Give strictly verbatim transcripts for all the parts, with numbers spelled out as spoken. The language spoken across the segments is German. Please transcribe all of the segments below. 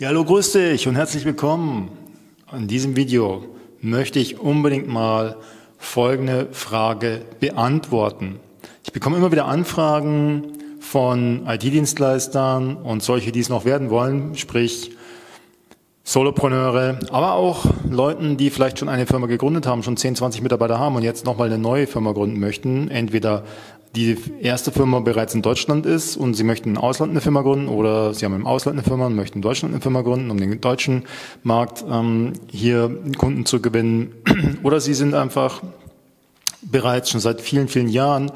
Ja, hallo, grüß dich und herzlich willkommen. In diesem Video möchte ich unbedingt mal folgende Frage beantworten. Ich bekomme immer wieder Anfragen von I T-Dienstleistern und solche, die es noch werden wollen, sprich Solopreneure, aber auch Leuten, die vielleicht schon eine Firma gegründet haben, schon zehn, zwanzig Mitarbeiter haben und jetzt nochmal eine neue Firma gründen möchten. Entweder die erste Firma bereits in Deutschland ist und sie möchten im Ausland eine Firma gründen oder sie haben im Ausland eine Firma und möchten in Deutschland eine Firma gründen, um den deutschen Markt ähm, hier Kunden zu gewinnen. Oder sie sind einfach bereits schon seit vielen, vielen Jahren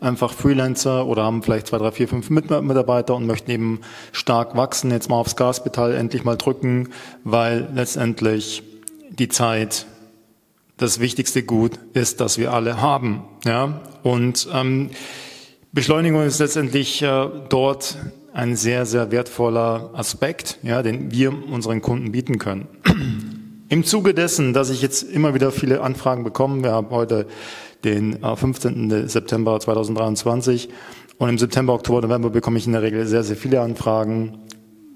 einfach Freelancer oder haben vielleicht zwei, drei, vier, fünf Mitarbeiter und möchten eben stark wachsen, jetzt mal aufs Gaspedal endlich mal drücken, weil letztendlich die Zeit das wichtigste Gut ist, das wir alle haben. Ja? Und ähm, Beschleunigung ist letztendlich äh, dort ein sehr, sehr wertvoller Aspekt, ja, den wir unseren Kunden bieten können. Im Zuge dessen, dass ich jetzt immer wieder viele Anfragen bekomme, wir haben heute den fünfzehnten September zweitausenddreiundzwanzig und im September, Oktober, November bekomme ich in der Regel sehr, sehr viele Anfragen,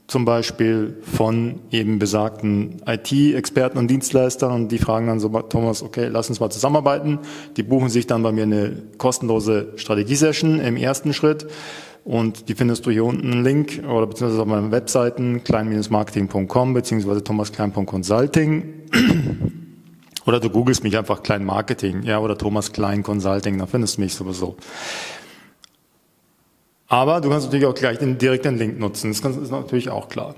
zum Beispiel von eben besagten I T-Experten und Dienstleistern, und die fragen dann so, Thomas, okay, lass uns mal zusammenarbeiten. Die buchen sich dann bei mir eine kostenlose Strategiesession im ersten Schritt und die findest du hier unten einen Link oder beziehungsweise auf meinen Webseiten klein Bindestrich marketing punkt com beziehungsweise thomas Klein Punkt Consulting oder du googelst mich einfach Klein Marketing, ja, oder Thomas Klein Consulting, da findest du mich sowieso. Aber du kannst natürlich auch gleich den direkten Link nutzen, das ist natürlich auch klar.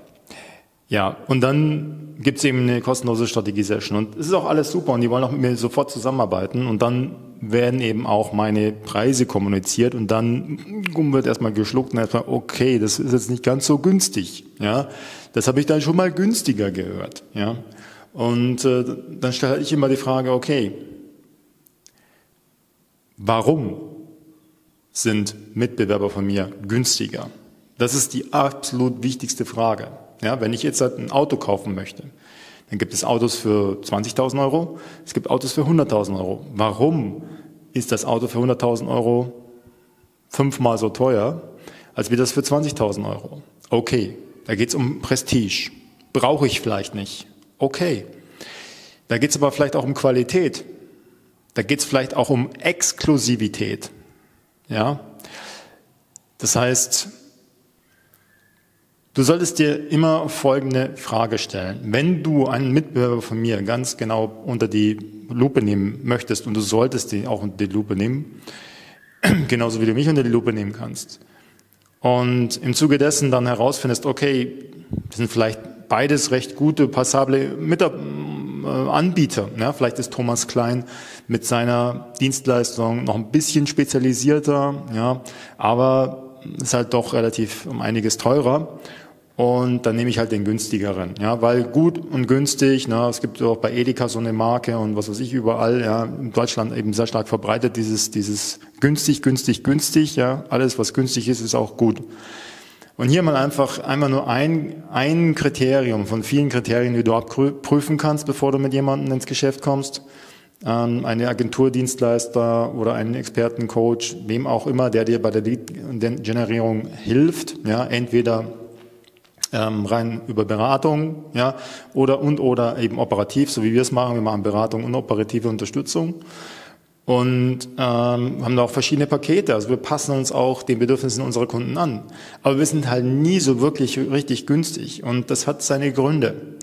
Ja, und dann gibt's eben eine kostenlose Strategie-Session und es ist auch alles super und die wollen auch mit mir sofort zusammenarbeiten und dann werden eben auch meine Preise kommuniziert und dann wird erstmal geschluckt und erstmal, okay, das ist jetzt nicht ganz so günstig, ja, das habe ich dann schon mal günstiger gehört, ja. Und äh, dann stelle ich immer die Frage, okay, warum sind Mitbewerber von mir günstiger? Das ist die absolut wichtigste Frage. Ja, wenn ich jetzt halt ein Auto kaufen möchte, dann gibt es Autos für zwanzigtausend Euro, es gibt Autos für hunderttausend Euro. Warum ist das Auto für hunderttausend Euro fünfmal so teuer, als wie das für zwanzigtausend Euro? Okay, da geht es um Prestige. Brauche ich vielleicht nicht. Okay, da geht es aber vielleicht auch um Qualität. Da geht es vielleicht auch um Exklusivität. Ja? Das heißt, du solltest dir immer folgende Frage stellen. Wenn du einen Mitbewerber von mir ganz genau unter die Lupe nehmen möchtest, und du solltest den auch unter die Lupe nehmen, genauso wie du mich unter die Lupe nehmen kannst, und im Zuge dessen dann herausfindest, okay, das sind vielleicht beides recht gute, passable Anbieter. Ja, vielleicht ist Thomas Klein mit seiner Dienstleistung noch ein bisschen spezialisierter, ja, aber ist halt doch relativ um einiges teurer. Und dann nehme ich halt den günstigeren, ja, weil gut und günstig, na, es gibt auch bei Edeka so eine Marke und was weiß ich überall, ja, in Deutschland eben sehr stark verbreitet, dieses, dieses günstig, günstig, günstig, ja, alles was günstig ist, ist auch gut. Und hier mal einfach einmal nur ein, ein Kriterium von vielen Kriterien, die du abprüfen kannst, bevor du mit jemandem ins Geschäft kommst. Ähm, eine Agenturdienstleister oder einen Expertencoach, wem auch immer, der dir bei der Lead-Generierung hilft, ja, entweder ähm, rein über Beratung, ja, oder und oder eben operativ, so wie wir es machen. Wir machen Beratung und operative Unterstützung. Und ähm, haben da auch verschiedene Pakete, also wir passen uns auch den Bedürfnissen unserer Kunden an. Aber wir sind halt nie so wirklich richtig günstig und das hat seine Gründe.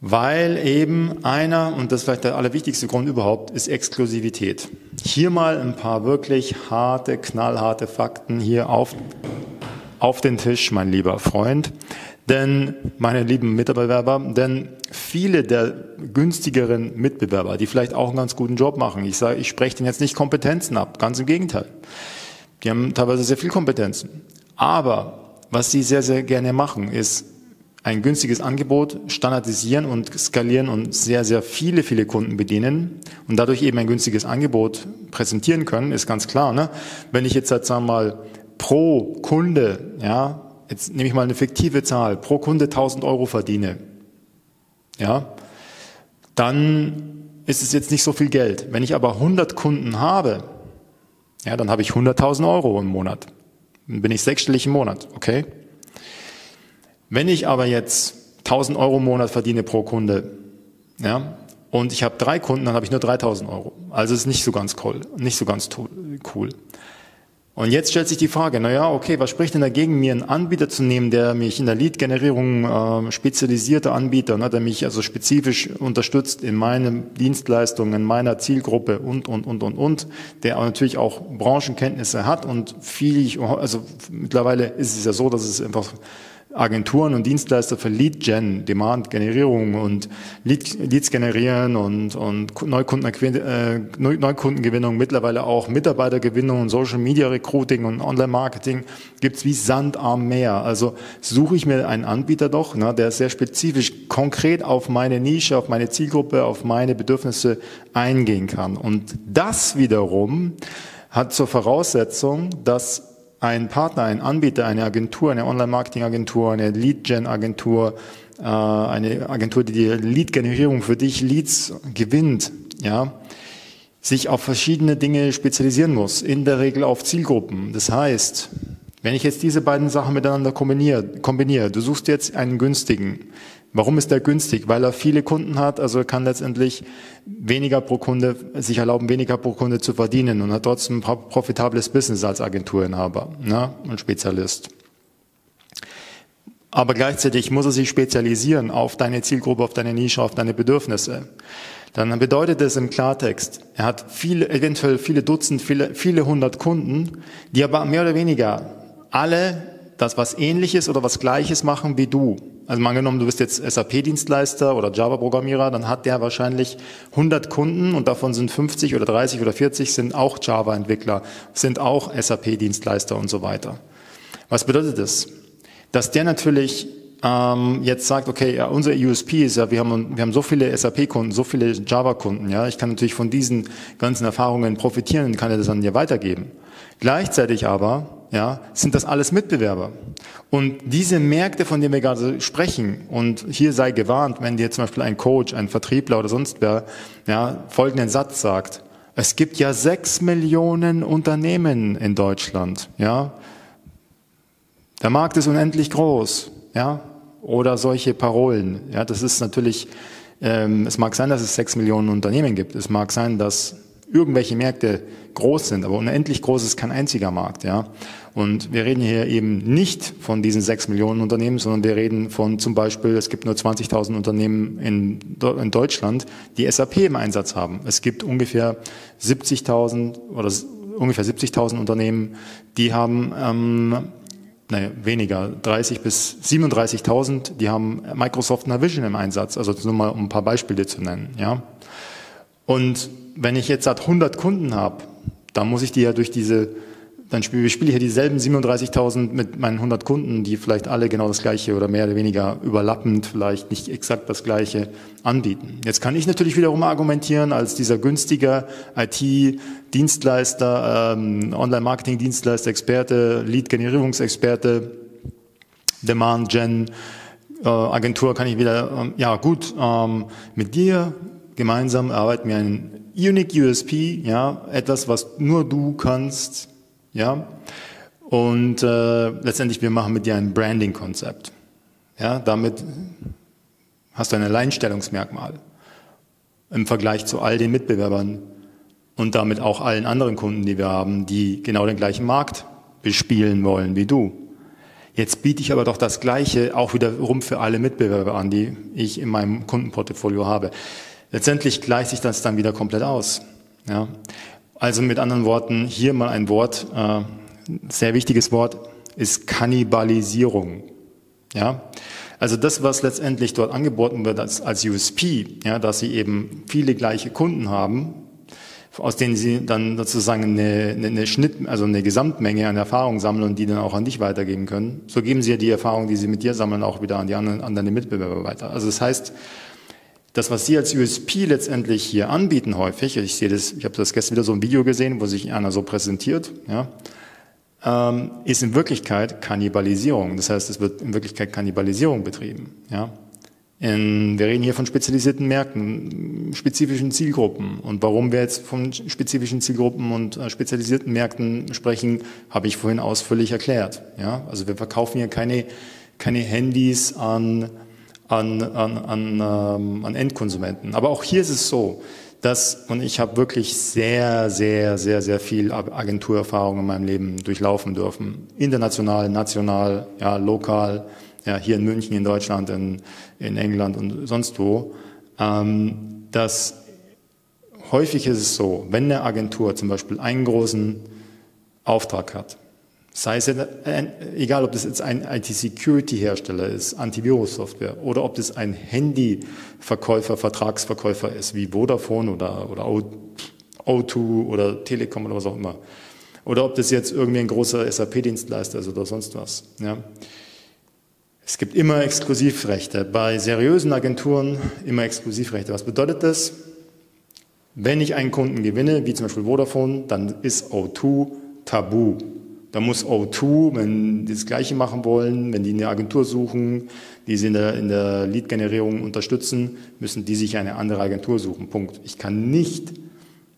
Weil eben einer, und das ist vielleicht der allerwichtigste Grund überhaupt, ist Exklusivität. Hier mal ein paar wirklich harte, knallharte Fakten hier auf, auf den Tisch, mein lieber Freund. Denn, meine lieben Mitbewerber, denn viele der günstigeren Mitbewerber, die vielleicht auch einen ganz guten Job machen, ich sage, ich spreche denen jetzt nicht Kompetenzen ab, ganz im Gegenteil. Die haben teilweise sehr viel Kompetenzen. Aber was sie sehr, sehr gerne machen, ist ein günstiges Angebot standardisieren und skalieren und sehr, sehr viele, viele Kunden bedienen und dadurch eben ein günstiges Angebot präsentieren können, ist ganz klar, ne? Wenn ich jetzt, halt, sagen wir mal, pro Kunde, ja, jetzt nehme ich mal eine fiktive Zahl, pro Kunde tausend Euro verdiene, ja, dann ist es jetzt nicht so viel Geld. Wenn ich aber hundert Kunden habe, ja, dann habe ich hunderttausend Euro im Monat. Dann bin ich sechsstellig im Monat, okay? Wenn ich aber jetzt tausend Euro im Monat verdiene pro Kunde, ja, und ich habe drei Kunden, dann habe ich nur dreitausend Euro. Also ist nicht so ganz cool, nicht so ganz cool. Und jetzt stellt sich die Frage, naja, okay, was spricht denn dagegen, mir einen Anbieter zu nehmen, der mich in der Lead-Generierung äh, spezialisierter Anbieter, ne, der mich also spezifisch unterstützt in meinen Dienstleistungen, in meiner Zielgruppe und, und, und, und, und, der auch natürlich auch Branchenkenntnisse hat und viel, also mittlerweile ist es ja so, dass es einfach Agenturen und Dienstleister für Lead-Gen, Demand-Generierung und Lead, Leads generieren und, und Neukundengewinnung, mittlerweile auch Mitarbeitergewinnung und Social-Media-Recruiting und Online-Marketing gibt's wie Sand am Meer. Also suche ich mir einen Anbieter doch, ne, der sehr spezifisch, konkret auf meine Nische, auf meine Zielgruppe, auf meine Bedürfnisse eingehen kann. Und das wiederum hat zur Voraussetzung, dass ein Partner, ein Anbieter, eine Agentur, eine Online-Marketing-Agentur, eine Lead-Gen-Agentur, eine Agentur, die die Lead-Generierung für dich Leads gewinnt, ja, sich auf verschiedene Dinge spezialisieren muss, in der Regel auf Zielgruppen. Das heißt, wenn ich jetzt diese beiden Sachen miteinander kombiniere, kombiniere, du suchst jetzt einen günstigen. Warum ist der günstig? Weil er viele Kunden hat, also kann letztendlich weniger pro Kunde, sich erlauben, weniger pro Kunde zu verdienen und hat trotzdem ein profitables Business als Agenturinhaber, ne, und Spezialist. Aber gleichzeitig muss er sich spezialisieren auf deine Zielgruppe, auf deine Nische, auf deine Bedürfnisse. Dann bedeutet es im Klartext, er hat viele, eventuell viele Dutzend, viele, viele hundert Kunden, die aber mehr oder weniger alle das was Ähnliches oder was Gleiches machen wie du. Also mal angenommen, du bist jetzt S A P-Dienstleister oder Java-Programmierer, dann hat der wahrscheinlich hundert Kunden und davon sind fünfzig oder dreißig oder vierzig sind auch Java-Entwickler, sind auch S A P-Dienstleister und so weiter. Was bedeutet das? Dass der natürlich ähm, jetzt sagt, okay, ja, unser U S P ist ja, wir haben, wir haben so viele S A P-Kunden, so viele Java-Kunden, ja, ich kann natürlich von diesen ganzen Erfahrungen profitieren und kann das an dir weitergeben. Gleichzeitig aber, ja, sind das alles Mitbewerber. Und diese Märkte, von denen wir gerade sprechen, und hier sei gewarnt, wenn dir zum Beispiel ein Coach, ein Vertriebler oder sonst wer, ja, folgenden Satz sagt, es gibt ja sechs Millionen Unternehmen in Deutschland, ja. Der Markt ist unendlich groß, ja. Oder solche Parolen, ja. Das ist natürlich, ähm, es mag sein, dass es sechs Millionen Unternehmen gibt. Es mag sein, dass irgendwelche Märkte groß sind, aber unendlich groß ist kein einziger Markt, ja. Und wir reden hier eben nicht von diesen sechs Millionen Unternehmen, sondern wir reden von zum Beispiel, es gibt nur zwanzigtausend Unternehmen in, in Deutschland, die S A P im Einsatz haben. Es gibt ungefähr siebzigtausend oder ungefähr siebzigtausend Unternehmen, die haben, ähm, naja, weniger, dreißig bis siebenunddreißigtausend, die haben Microsoft Navision im Einsatz, also nur mal um ein paar Beispiele zu nennen, ja. Und wenn ich jetzt hundert Kunden habe, dann muss ich die ja durch diese, dann spiele ich hier dieselben siebenunddreißigtausend mit meinen hundert Kunden, die vielleicht alle genau das Gleiche oder mehr oder weniger überlappend, vielleicht nicht exakt das Gleiche anbieten. Jetzt kann ich natürlich wiederum argumentieren, als dieser günstiger I T-Dienstleister, ähm, Online-Marketing-Dienstleister, Experte, Lead-Generierungsexperte, Demand-Gen, äh, Agentur, kann ich wieder, ähm, ja gut, ähm, mit dir gemeinsam erarbeiten wir einen Unique U S P, ja, etwas, was nur du kannst, ja, und äh, letztendlich wir machen mit dir ein Branding-Konzept, ja, damit hast du ein Alleinstellungsmerkmal im Vergleich zu all den Mitbewerbern und damit auch allen anderen Kunden, die wir haben, die genau den gleichen Markt bespielen wollen wie du. Jetzt biete ich aber doch das Gleiche auch wiederum für alle Mitbewerber an, die ich in meinem Kundenportfolio habe. Letztendlich gleicht sich das dann wieder komplett aus. Ja? Also mit anderen Worten, hier mal ein Wort, äh, sehr wichtiges Wort, ist Kannibalisierung. Ja? Also das, was letztendlich dort angeboten wird als, als U S P, ja, dass sie eben viele gleiche Kunden haben, aus denen sie dann sozusagen eine, eine, eine Schnitt, also eine Gesamtmenge an Erfahrung sammeln und die dann auch an dich weitergeben können. So geben sie ja die Erfahrung, die sie mit dir sammeln, auch wieder an die anderen, an deine Mitbewerber weiter. Also das heißt, das, was Sie als U S P letztendlich hier anbieten häufig, ich sehe das, ich habe das gestern wieder so ein Video gesehen, wo sich einer so präsentiert, ja, ähm, ist in Wirklichkeit Kannibalisierung. Das heißt, es wird in Wirklichkeit Kannibalisierung betrieben. Ja. In, wir reden hier von spezialisierten Märkten, spezifischen Zielgruppen. Und warum wir jetzt von spezifischen Zielgruppen und äh, spezialisierten Märkten sprechen, habe ich vorhin ausführlich erklärt. Ja. Also wir verkaufen hier keine keine Handys an, an, an, an, ähm, an Endkonsumenten. Aber auch hier ist es so, dass, und ich habe wirklich sehr, sehr, sehr, sehr viel Agenturerfahrung in meinem Leben durchlaufen dürfen. International, national, ja, lokal, ja, hier in München, in Deutschland, in, in England und sonst wo, ähm, dass häufig ist es so, wenn eine Agentur zum Beispiel einen großen Auftrag hat, sei es, egal ob das jetzt ein I T-Security-Hersteller ist, Antivirus-Software, oder ob das ein Handyverkäufer, Vertragsverkäufer ist, wie Vodafone oder, oder O zwei oder Telekom oder was auch immer, oder ob das jetzt irgendwie ein großer S A P-Dienstleister ist oder sonst was. Ja. Es gibt immer Exklusivrechte. Bei seriösen Agenturen immer Exklusivrechte. Was bedeutet das? Wenn ich einen Kunden gewinne, wie zum Beispiel Vodafone, dann ist O zwei tabu. Da muss O zwei, wenn die das Gleiche machen wollen, wenn die eine Agentur suchen, die sie in der, in der Lead-Generierung unterstützen, müssen die sich eine andere Agentur suchen. Punkt. Ich kann nicht,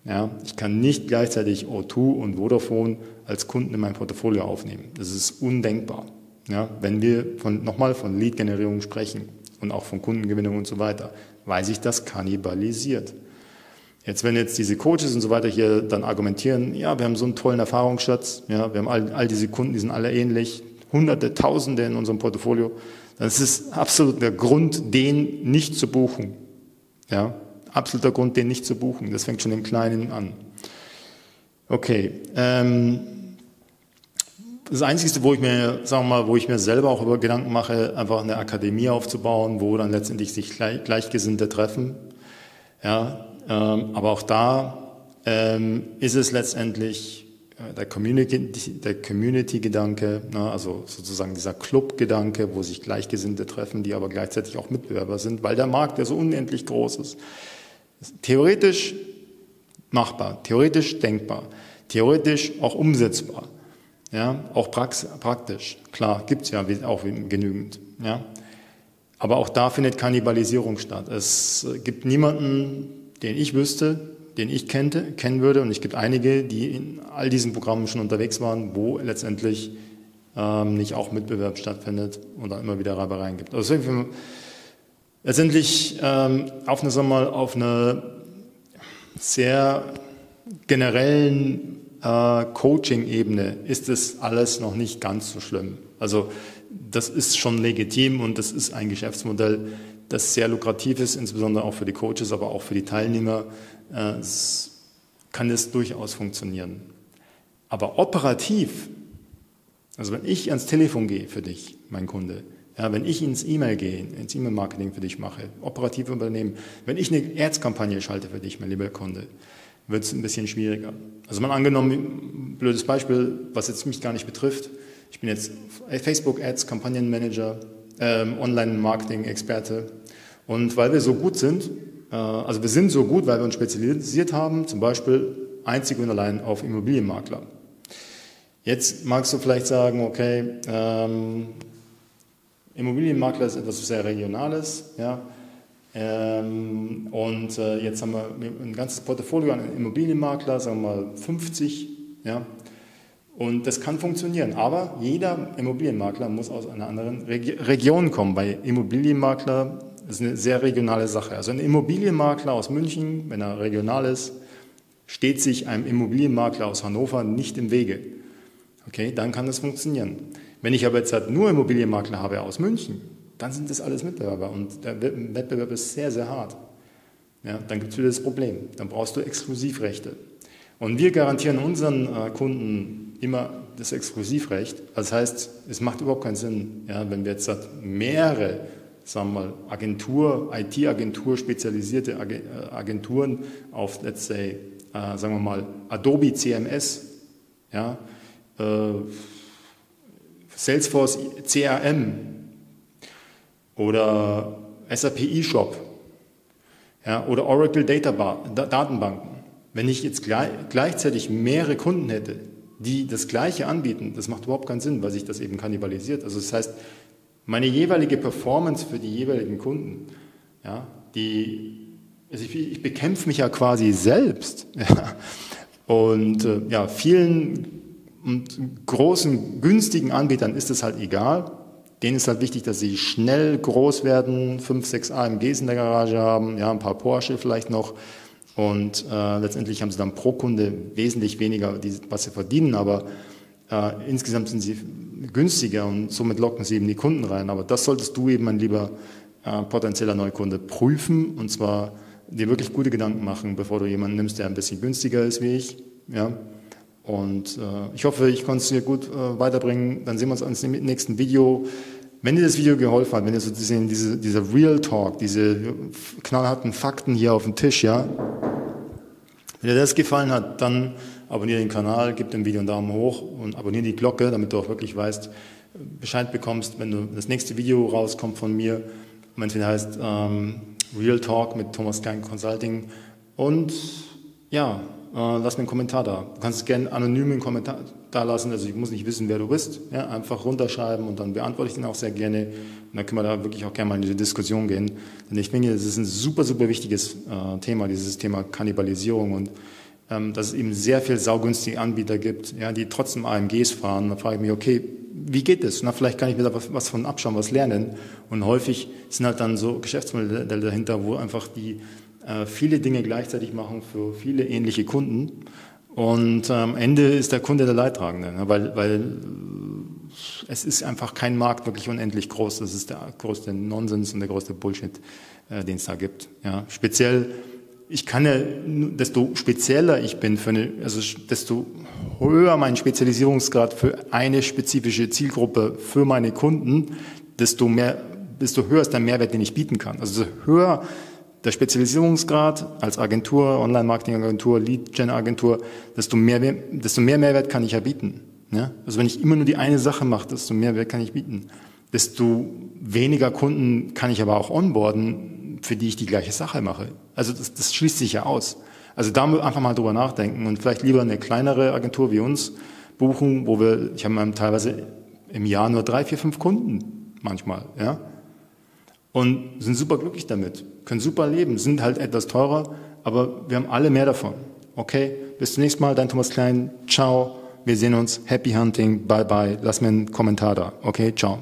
ja, ich kann nicht gleichzeitig O zwei und Vodafone als Kunden in mein Portfolio aufnehmen. Das ist undenkbar, ja, wenn wir von, nochmal von Lead-Generierung sprechen und auch von Kundengewinnung und so weiter, weil sich das kannibalisiert. Jetzt, wenn jetzt diese Coaches und so weiter hier dann argumentieren, ja, wir haben so einen tollen Erfahrungsschatz, ja, wir haben all, all diese Kunden, die sind alle ähnlich, hunderte, tausende in unserem Portfolio, dann ist es absoluter Grund, den nicht zu buchen. Ja, absoluter Grund, den nicht zu buchen. Das fängt schon im Kleinen an. Okay, ähm, das Einzige, wo ich mir, sagen wir mal, wo ich mir selber auch über Gedanken mache, einfach eine Akademie aufzubauen, wo dann letztendlich sich gleich, Gleichgesinnte treffen, ja, aber auch da ähm, ist es letztendlich der Community, der Community-Gedanke, ne, also sozusagen dieser Club-Gedanke, wo sich Gleichgesinnte treffen, die aber gleichzeitig auch Mitbewerber sind, weil der Markt ja so unendlich groß ist. Theoretisch machbar, theoretisch denkbar, theoretisch auch umsetzbar, ja, auch praktisch. Klar, gibt es ja auch genügend, ja. Aber auch da findet Kannibalisierung statt. Es gibt niemanden, den ich wüsste, den ich kennte, kennen würde. Und es gibt einige, die in all diesen Programmen schon unterwegs waren, wo letztendlich ähm, nicht auch Mitbewerb stattfindet und dann immer wieder Reibereien gibt. Also deswegen, letztendlich ähm, auf eine, sagen wir mal, auf eine sehr generellen äh, Coaching-Ebene ist es alles noch nicht ganz so schlimm. Also das ist schon legitim und das ist ein Geschäftsmodell, das sehr lukrativ ist, insbesondere auch für die Coaches, aber auch für die Teilnehmer, äh, es kann das durchaus funktionieren. Aber operativ, also wenn ich ans Telefon gehe für dich, mein Kunde, ja, wenn ich ins E-Mail gehe, ins E-Mail-Marketing für dich mache, operativ Unternehmen, wenn ich eine Ads-Kampagne schalte für dich, mein lieber Kunde, wird es ein bisschen schwieriger. Also mal angenommen, blödes Beispiel, was jetzt mich gar nicht betrifft, ich bin jetzt Facebook-Ads, Kampagnenmanager, ähm, Online-Marketing-Experte. Und weil wir so gut sind, äh, also wir sind so gut, weil wir uns spezialisiert haben, zum Beispiel einzig und allein auf Immobilienmakler. Jetzt magst du vielleicht sagen, okay, ähm, Immobilienmakler ist etwas sehr Regionales, ja. Ähm, und äh, jetzt haben wir ein ganzes Portfolio an Immobilienmakler, sagen wir mal fünfzig, ja. Und das kann funktionieren, aber jeder Immobilienmakler muss aus einer anderen Reg Region kommen, weil Immobilienmakler ist eine sehr regionale Sache. Also ein Immobilienmakler aus München, wenn er regional ist, steht sich einem Immobilienmakler aus Hannover nicht im Wege. Okay, dann kann das funktionieren. Wenn ich aber jetzt halt nur Immobilienmakler habe aus München, dann sind das alles Mitbewerber und der Wettbewerb ist sehr, sehr hart. Ja, dann gibt es wieder das Problem, dann brauchst du Exklusivrechte. Und wir garantieren unseren äh, Kunden immer das Exklusivrecht. Das heißt, es macht überhaupt keinen Sinn, ja, wenn wir jetzt mehrere, sagen wir mal, Agentur, I T-Agentur, spezialisierte Agenturen auf, let's say, äh, sagen wir mal, Adobe C M S, ja, äh, Salesforce C R M oder S A P eShop, ja, oder Oracle Data- Datenbanken. Wenn ich jetzt gleichzeitig mehrere Kunden hätte, die das Gleiche anbieten, das macht überhaupt keinen Sinn, weil sich das eben kannibalisiert. Also das heißt, meine jeweilige Performance für die jeweiligen Kunden, ja, die, also ich, ich bekämpfe mich ja quasi selbst. Ja. Und äh, ja, vielen und großen, günstigen Anbietern ist es halt egal. Denen ist halt wichtig, dass sie schnell groß werden, fünf, sechs A M Gs in der Garage haben, ja, ein paar Porsche vielleicht noch. Und äh, letztendlich haben sie dann pro Kunde wesentlich weniger, was sie verdienen, aber äh, insgesamt sind sie günstiger und somit locken sie eben die Kunden rein. Aber das solltest du eben, mein lieber äh, potenzieller Neukunde, prüfen, und zwar dir wirklich gute Gedanken machen, bevor du jemanden nimmst, der ein bisschen günstiger ist wie ich. Ja? Und äh, ich hoffe, ich konnte es dir gut äh, weiterbringen. Dann sehen wir uns im nächsten Video. Wenn dir das Video geholfen hat, wenn dir so diese, dieser Real Talk, diese knallharten Fakten hier auf dem Tisch, ja, wenn dir das gefallen hat, dann abonniere den Kanal, gib dem Video einen Daumen hoch und abonniere die Glocke, damit du auch wirklich weißt, Bescheid bekommst, wenn du das nächste Video rauskommt von mir. Wenn es wieder heißt ähm, Real Talk mit Thomas Klein Consulting. Und ja, äh, lass mir einen Kommentar da. Du kannst gerne anonym einen Kommentar da lassen, also ich muss nicht wissen, wer du bist. Ja, einfach runterschreiben und dann beantworte ich den auch sehr gerne. Und dann können wir da wirklich auch gerne mal in diese Diskussion gehen. Denn ich finde, das ist ein super, super wichtiges äh, Thema, dieses Thema Kannibalisierung, und ähm, dass es eben sehr viel saugünstige Anbieter gibt, ja, die trotzdem A M Gs fahren. Da frage ich mich, okay, wie geht das? Na, vielleicht kann ich mir da was, was von abschauen, was lernen. Und häufig sind halt dann so Geschäftsmodelle dahinter, wo einfach die äh, viele Dinge gleichzeitig machen für viele ähnliche Kunden. Und am Ende ist der Kunde der Leidtragende, weil, weil es ist einfach kein Markt wirklich unendlich groß. Das ist der größte Nonsens und der größte Bullshit, den es da gibt. Ja, speziell, ich kann ja, desto spezieller ich bin, für eine, also desto höher mein Spezialisierungsgrad für eine spezifische Zielgruppe für meine Kunden, desto mehr, desto höher ist der Mehrwert, den ich bieten kann. Also höher der Spezialisierungsgrad als Agentur, Online-Marketing-Agentur, Lead-Gen-Agentur, desto mehr, desto mehr Mehrwert kann ich ja bieten. Ja? Also wenn ich immer nur die eine Sache mache, desto mehr Mehrwert kann ich bieten. Desto weniger Kunden kann ich aber auch onboarden, für die ich die gleiche Sache mache. Also das, das schließt sich ja aus. Also da einfach mal drüber nachdenken und vielleicht lieber eine kleinere Agentur wie uns buchen, wo wir, ich habe teilweise im Jahr nur drei, vier, fünf Kunden manchmal, ja. Und sind super glücklich damit, können super leben, sind halt etwas teurer, aber wir haben alle mehr davon. Okay, bis zum nächsten Mal, dein Thomas Klein, ciao, wir sehen uns, happy hunting, bye bye, lass mir einen Kommentar da, okay, ciao.